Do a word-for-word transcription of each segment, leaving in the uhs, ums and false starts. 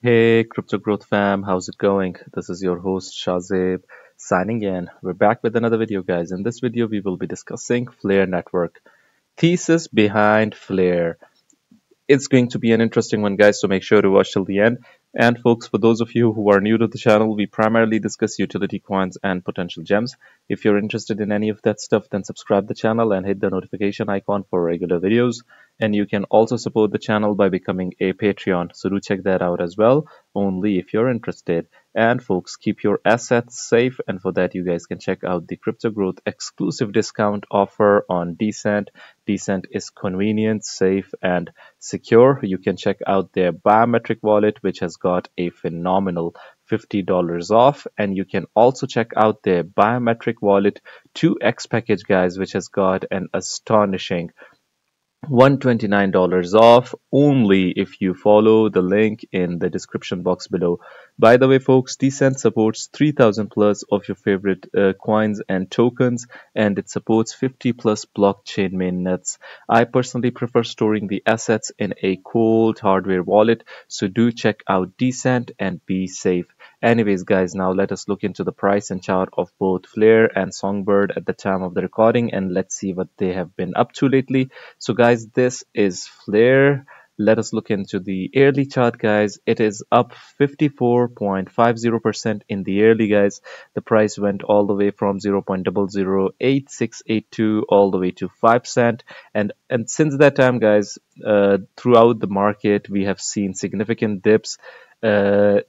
Hey, Crypto Growth fam, how's it going? This is your host Shahzeb signing in. We're back with another video, guys. In this video, we will be discussing Flare Network, thesis behind Flare. It's going to be an interesting one, guys, so make sure to watch till the end. And folks, for those of you who are new to the channel, we primarily discuss utility coins and potential gems. If you're interested in any of that stuff, then subscribe to the channel and hit the notification icon for regular videos. And you can also support the channel by becoming a Patreon, so do check that out as well, only if you're interested. And folks, keep your assets safe, and for that you guys can check out the Crypto Growth exclusive discount offer on D'Cent. D'Cent is convenient, safe, and secure. You can check out their biometric wallet, which has got a phenomenal fifty dollars off, and you can also check out their biometric wallet two X package, guys, which has got an astonishing one hundred twenty-nine dollars off, only if you follow the link in the description box below. By the way, folks, D'Cent supports three thousand plus of your favorite uh, coins and tokens, and it supports fifty plus blockchain mainnets. I personally prefer storing the assets in a cold hardware wallet, so do check out D'Cent and be safe. Anyways, guys, now let us look into the price and chart of both Flare and Songbird at the time of the recording, and let's see what they have been up to lately. So guys, this is Flare. Let us look into the yearly chart, guys. It is up fifty-four point five zero percent in the yearly, guys. The price went all the way from zero point zero zero eight six eight two all the way to five cent. And, and since that time, guys, uh, throughout the market, we have seen significant dips. Uh,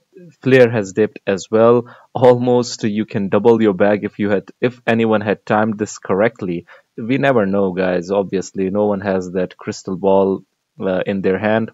Flare has dipped as well. Almost you can double your bag if you had if anyone had timed this correctly. We never know, guys. Obviously, no one has that crystal ball uh, in their hand.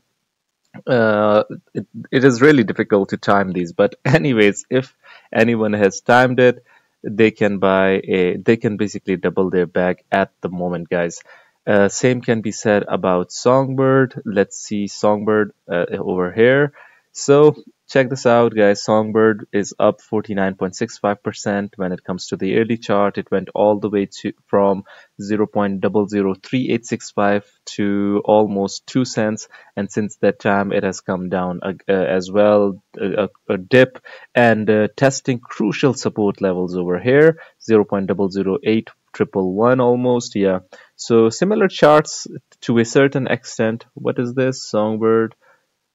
Uh, it, it is really difficult to time these. But anyways, if anyone has timed it, they can buy a. They can basically double their bag at the moment, guys. Uh, same can be said about Songbird. Let's see Songbird uh, over here. So check this out, guys. Songbird is up forty-nine point six five percent when it comes to the yearly chart. It went all the way to from zero point zero zero three eight six five to almost two cents, and since that time it has come down uh, uh, as well, uh, a, a dip, and uh, testing crucial support levels over here, zero point zero zero eight one one one almost, yeah. So similar charts to a certain extent. What is this? Songbird.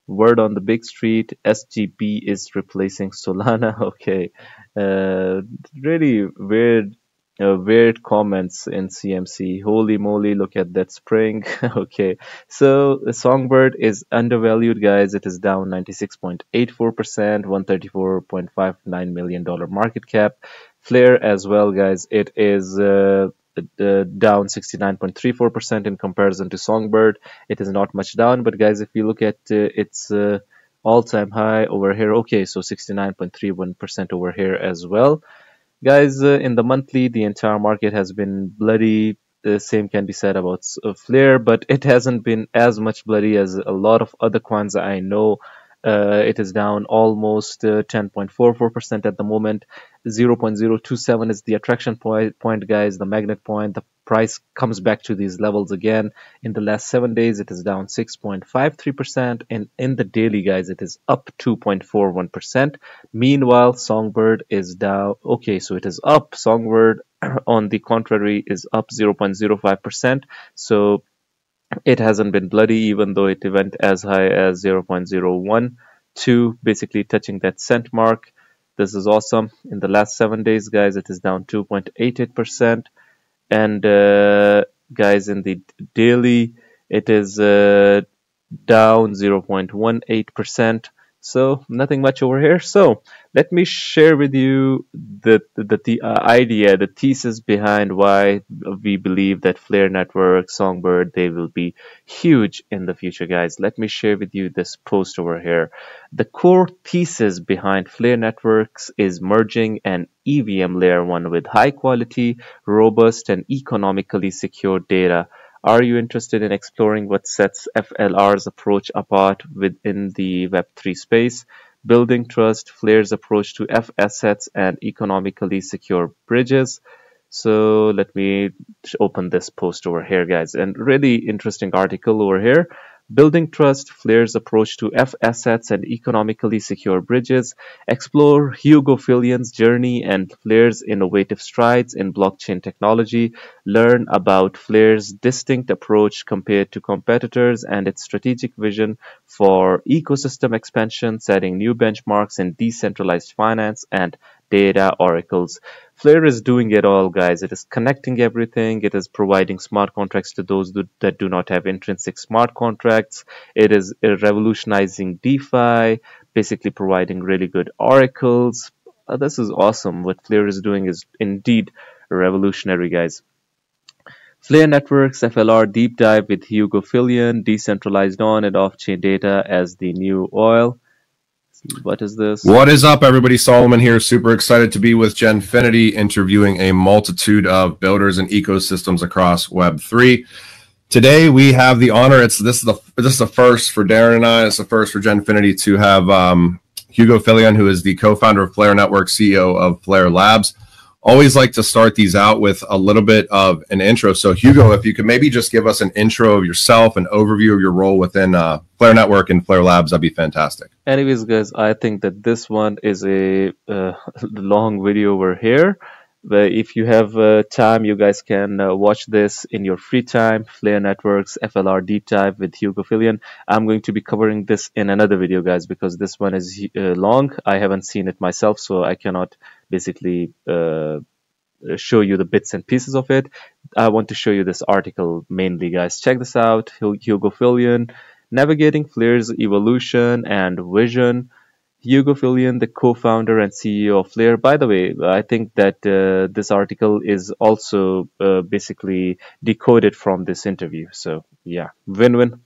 Word on the big street, S G B is replacing Solana. Okay, uh, really weird, uh, weird comments in C M C. Holy moly, look at that spring. Okay, so Songbird is undervalued, guys. It is down ninety-six point eight four percent, one hundred thirty-four point five nine million dollars market cap. Flare as well, guys. It is uh, Uh, down sixty-nine point three four percent in comparison to Songbird. It is not much down, but guys, if you look at uh, its uh, all-time high over here, okay, so sixty-nine point three one percent over here as well, guys. Uh, in the monthly, the entire market has been bloody. The same can be said about uh, Flare, but it hasn't been as much bloody as a lot of other coins I know. Uh, it is down almost ten point four four percent uh, at the moment. zero point zero two seven is the attraction point, point, guys, the magnet point. The price comes back to these levels again. In the last seven days, it is down six point five three percent. And in the daily, guys, it is up two point four one percent. Meanwhile, Songbird is down. Okay, so it is up. Songbird, on the contrary, is up zero point zero five percent. So it hasn't been bloody, even though it went as high as zero point zero one two, basically touching that cent mark. This is awesome. In the last seven days, guys, it is down two point eight eight percent. And uh, guys, in the daily, it is uh, down zero point one eight percent. So nothing much over here. So let me share with you the the, the uh, idea, the thesis behind why we believe that Flare Network, Songbird, they will be huge in the future, guys. Let me share with you this post over here. The core thesis behind Flare Networks is merging an E V M layer one with high quality, robust, and economically secure data. Are you interested in exploring what sets F L R's approach apart within the Web three space? Building trust, Flare's approach to F-assets and economically secure bridges. So let me open this post over here, guys. And really interesting article over here. Building Trust, Flare's approach to F-assets and economically secure bridges, explore Hugo Philion's journey and Flare's innovative strides in blockchain technology, learn about Flare's distinct approach compared to competitors and its strategic vision for ecosystem expansion, setting new benchmarks in decentralized finance and data oracles. Flare is doing it all, guys. It is connecting everything. It is providing smart contracts to those that do not have intrinsic smart contracts. It is revolutionizing DeFi, basically providing really good oracles. Uh, this is awesome. What Flare is doing is indeed revolutionary, guys. Flare Network's F L R deep dive with Hugo Philion, decentralized on and off-chain data as the new oil. What is this? What is up, everybody? Solomon here. Super excited to be with genfinity, interviewing a multitude of builders and ecosystems across Web three. Today, we have the honor. It's this is the this is the first for Darren and I. It's the first for genfinity to have um, Hugo Philion, who is the co-founder of Flare Network, C E O of Flare Labs. Always like to start these out with a little bit of an intro. So, Hugo, if you could maybe just give us an intro of yourself, an overview of your role within uh, Flare Network and Flare Labs, that'd be fantastic. Anyways, guys, I think that this one is a uh, long video over here. But if you have uh, time, you guys can uh, watch this in your free time. Flare Network's F L R deep dive with Hugo Philion. I'm going to be covering this in another video, guys, because this one is uh, long. I haven't seen it myself, so I cannot basically uh, show you the bits and pieces of it. I want to show you this article mainly, guys. Check this out. Hugo Philion, navigating Flare's evolution and vision. Hugo Philion, the co-founder and C E O of Flare. By the way, I think that uh, this article is also uh, basically decoded from this interview. So yeah, win-win.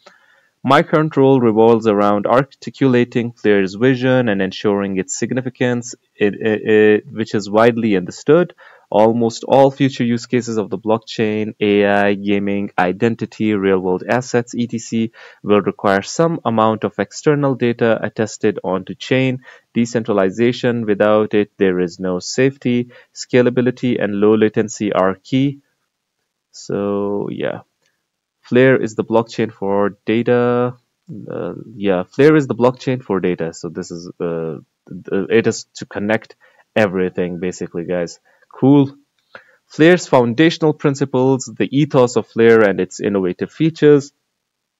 My current role revolves around articulating Flare's vision and ensuring its significance, it, it, it, which is widely understood. Almost all future use cases of the blockchain, A I, gaming, identity, real-world assets, et cetera will require some amount of external data attested onto chain. Decentralization, without it, there is no safety. Scalability and low latency are key. So, yeah. Flare is the blockchain for data. Uh, yeah, Flare is the blockchain for data. So, this is, uh, it is to connect everything, basically, guys. Cool. Flare's foundational principles, the ethos of Flare and its innovative features.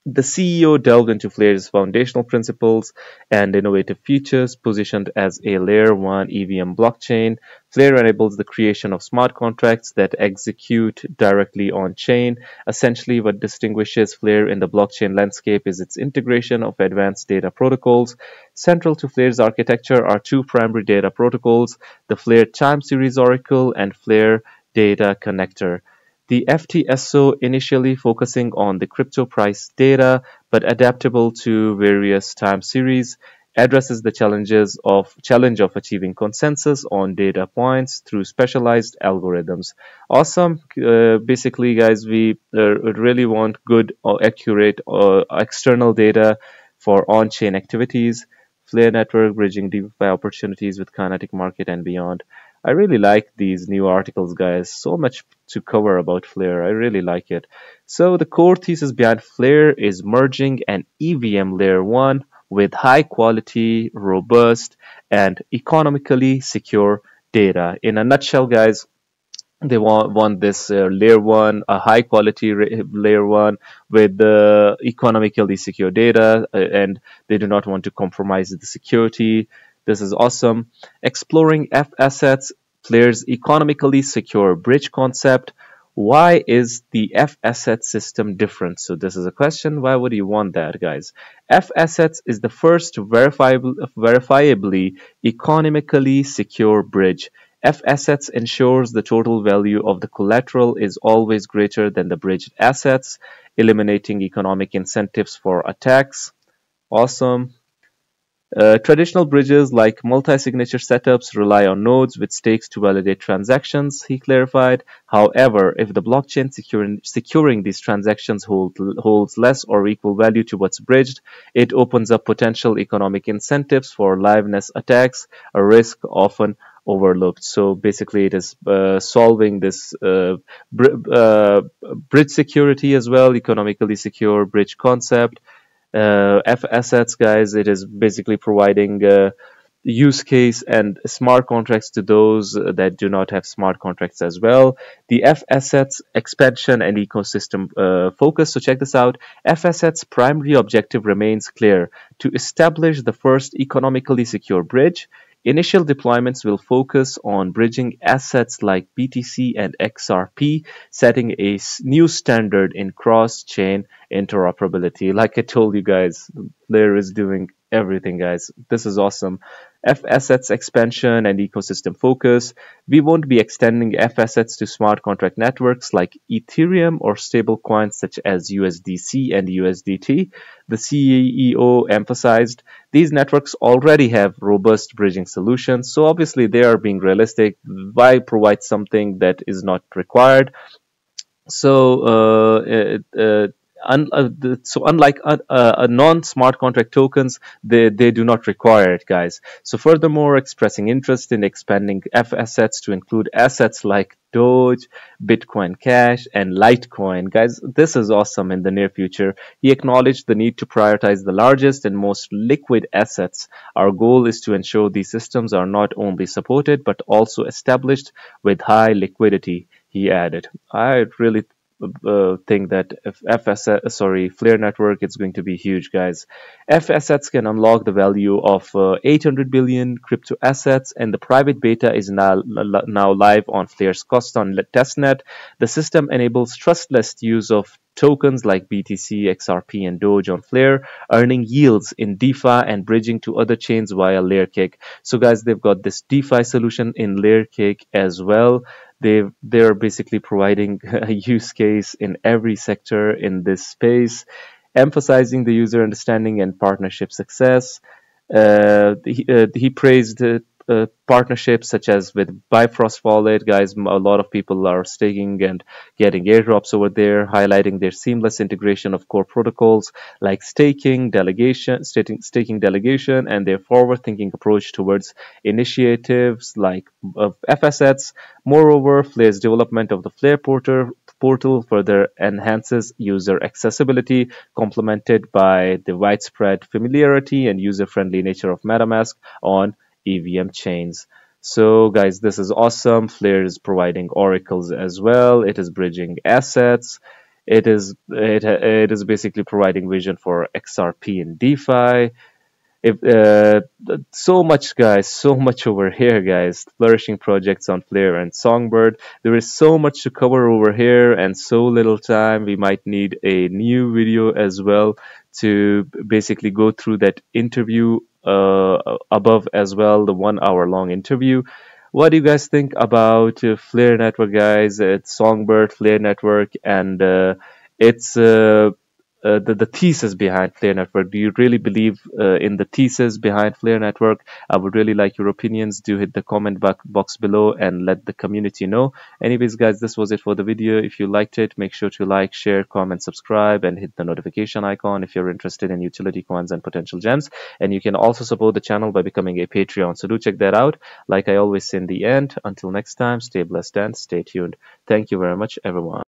The C E O delved into Flare's foundational principles and innovative features. Positioned as a layer one E V M blockchain, Flare enables the creation of smart contracts that execute directly on chain. Essentially, what distinguishes Flare in the blockchain landscape is its integration of advanced data protocols. Central to Flare's architecture are two primary data protocols, the Flare Time Series Oracle and Flare Data Connector. The F T S O, initially focusing on the crypto price data, but adaptable to various time series, addresses the challenges of challenge of achieving consensus on data points through specialized algorithms. Awesome. Uh, basically, guys, we uh, really want good or accurate uh, external data for on-chain activities. Flare Network, bridging DeFi opportunities with kinetic market and beyond. I really like these new articles, guys. So much to cover about Flare. I really like it. So the core thesis behind Flare is merging an E V M layer one with high quality, robust, and economically secure data. In a nutshell, guys, they want, want this uh, layer one, a high quality layer one with uh, economically secure data, uh, and they do not want to compromise the security. This is awesome. Exploring F-assets, Flare's economically secure bridge concept. Why is the F-asset system different? So this is a question. Why would you want that, guys? F-assets is the first verifiable, verifiably economically secure bridge. F-assets ensures the total value of the collateral is always greater than the bridged assets, eliminating economic incentives for attacks. Awesome. Uh, traditional bridges like multi-signature setups rely on nodes with stakes to validate transactions, he clarified. However, if the blockchain securing, securing these transactions hold, holds less or equal value to what's bridged, it opens up potential economic incentives for liveness attacks, a risk often overlooked. So basically, it is uh, solving this uh, br uh, bridge security as well, economically secure bridge concept. uh, F-assets, guys. It is basically providing uh, use case and smart contracts to those that do not have smart contracts as well. The F-assets expansion and ecosystem uh, focus. So check this out. F-assets primary objective remains clear: to establish the first economically secure bridge. Initial deployments will focus on bridging assets like B T C and X R P, setting a new standard in cross-chain interoperability. Like I told you guys, Flare is doing everything, guys. This is awesome. F-assets expansion and ecosystem focus. We won't be extending F-assets to smart contract networks like Ethereum or stablecoins such as U S D C and U S D T. The C E O emphasized these networks already have robust bridging solutions, so obviously they are being realistic. Why provide something that is not required? So, uh, it, uh, Un, uh, the, so unlike uh, uh, non-smart contract tokens, they, they do not require it, guys. So furthermore, expressing interest in expanding F-assets to include assets like Doge, Bitcoin Cash, and Litecoin. Guys, this is awesome in the near future. He acknowledged the need to prioritize the largest and most liquid assets. Our goal is to ensure these systems are not only supported, but also established with high liquidity, he added. I really think Uh, think that F S, sorry, Flare Network, it's going to be huge, guys. F-assets can unlock the value of uh, eight hundred billion crypto assets, and the private beta is now now live on Flare's Coston testnet. The system enables trustless use of tokens like B T C, X R P, and Doge on Flare, earning yields in DeFi and bridging to other chains via LayerCake. So, guys, they've got this DeFi solution in LayerCake as well. They they're basically providing a use case in every sector in this space, emphasizing the user understanding and partnership success. Uh, he, uh, he praised uh, uh, partnerships such as with Bifrost Wallet. Guys, a lot of people are staking and getting airdrops over there, highlighting their seamless integration of core protocols like staking, delegation, staking, staking delegation, and their forward-thinking approach towards initiatives like uh, F-assets. Moreover, Flare's development of the Flare portal portal further enhances user accessibility, complemented by the widespread familiarity and user-friendly nature of MetaMask on E V M chains. So, guys, this is awesome. Flare is providing oracles as well. It is bridging assets. It is it, it is basically providing vision for X R P and DeFi. If, uh, so much, guys, so much over here, guys. Flourishing projects on Flare and Songbird. There is so much to cover over here and so little time. We might need a new video as well to basically go through that interview Uh, above as well, the one hour long interview. What do you guys think about uh, Flare Network, guys? It's Songbird, Flare Network, and uh, it's uh, uh, the, the thesis behind Flare Network. Do you really believe uh, in the thesis behind Flare Network? I would really like your opinions. Do hit the comment box below and let the community know. Anyways, guys, this was it for the video. If you liked it, make sure to like, share, comment, subscribe, and hit the notification icon if you're interested in utility coins and potential gems. And you can also support the channel by becoming a Patreon, so do check that out. Like I always say in the end, until next time, stay blessed and stay tuned. Thank you very much, everyone.